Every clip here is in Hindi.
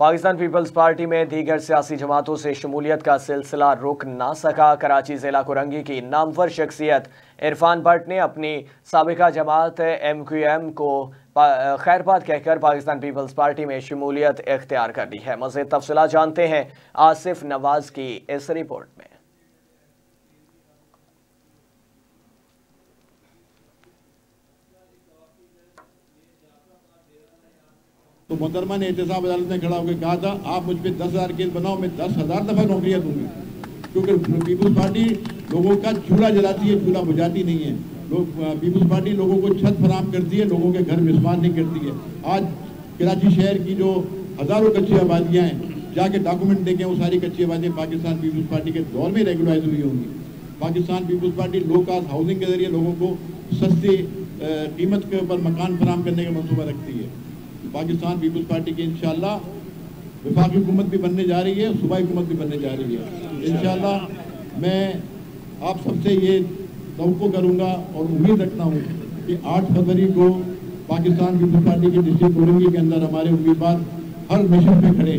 पाकिस्तान पीपल्स पार्टी में दीगर सियासी जमातों से शमूलियत का सिलसिला रुक ना सका। कराची ज़िला कुरंगी की नामवर शख्सियत इरफान भट्ट ने अपनी साबिका जमात MQM को खैरबाद कहकर पाकिस्तान पीपल्स पार्टी में शमूलियत इख्तियार कर ली है। मज़ीद तफसीलात जानते हैं आसिफ नवाज़ की इस रिपोर्ट में। तो मुहतरमा ने एहतसाब अदालत में खड़ा होकर कहा था आप मुझ पर 10,000 केस बनाओ, मैं 10,000 दफ़ा नौकरियाँ दूंगी, क्योंकि पीपल्स पार्टी लोगों का चूल्हा जलाती है, चूल्हा बुझाती नहीं है। लोग पीपल्स पार्टी लोगों को छत फराहम करती है, लोगों के घर मिसमान नहीं करती है। आज कराची शहर की जो हज़ारों कच्ची आबादियाँ हैं, जाके डॉक्यूमेंट देखें, वो सारी कच्ची आबादियाँ पाकिस्तान पीपल्स पार्टी के दौर में रेगुलराइज हुई होंगी। Pakistan peoples party low cost housing के जरिए लोगों को सस्ती कीमत के ऊपर मकान फराहम करने का मनसूबा रखती है। पाकिस्तान पीपल्स पार्टी की इंशाल्लाह वफाकी हुकूमत भी बनने जा रही है, सूबाई हुकूमत भी बनने जा रही है। इंशाल्लाह मैं आप सबसे ये तवक्को करूँगा और उम्मीद रखता हूँ कि 8 फरवरी को पाकिस्तान पीपल्स पार्टी की डिस्ट्रिक्ट कुरंगी के अंदर हमारे उम्मीदवार हर नशस्त में खड़े।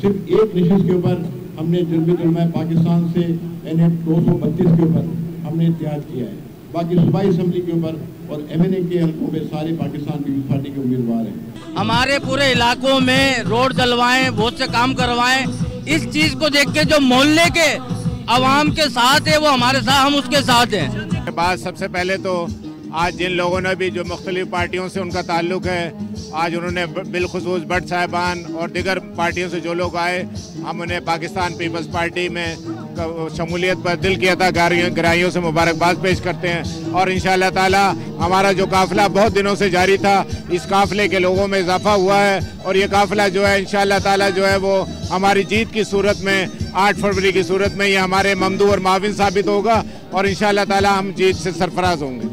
सिर्फ एक नशस्त के ऊपर हमने जलमा पाकिस्तान से N.H. 232 के ऊपर हमने इत्तेहाद किया है। बाकी सूबाई असम्बली के ऊपर और MNA के हल्कों में सारे पाकिस्तान पीपल्स पार्टी के उम्मीदवार हैं। हमारे पूरे इलाकों में रोड डलवाएं, बहुत से काम करवाएं। इस चीज़ को देख के जो मोहल्ले के आवाम के साथ है वो हमारे साथ, हम उसके साथ हैं। बात सबसे पहले तो आज जिन लोगों ने भी जो मुख्तलिफ पार्टियों से उनका ताल्लुक है, आज उन्होंने बिलखुसूस भट्ट साहिबान और दीगर पार्टियों से जो लोग आए, हम उन्हें पाकिस्तान पीपल्स पार्टी में शमूलियत पर दिल किया था ग्राहियों से मुबारकबाद पेश करते हैं। और इंशाअल्लाह ताला हमारा जो काफ़िला बहुत दिनों से जारी था, इस काफ़िले के लोगों में इजाफा हुआ है और ये काफ़िला जो है इंशाअल्लाह ताला जो है वो हमारी जीत की सूरत में 8 फरवरी की सूरत में ये हमारे ममदू और माविन साबित होगा और इंशाअल्लाह ताला हम जीत से सरफराज होंगे।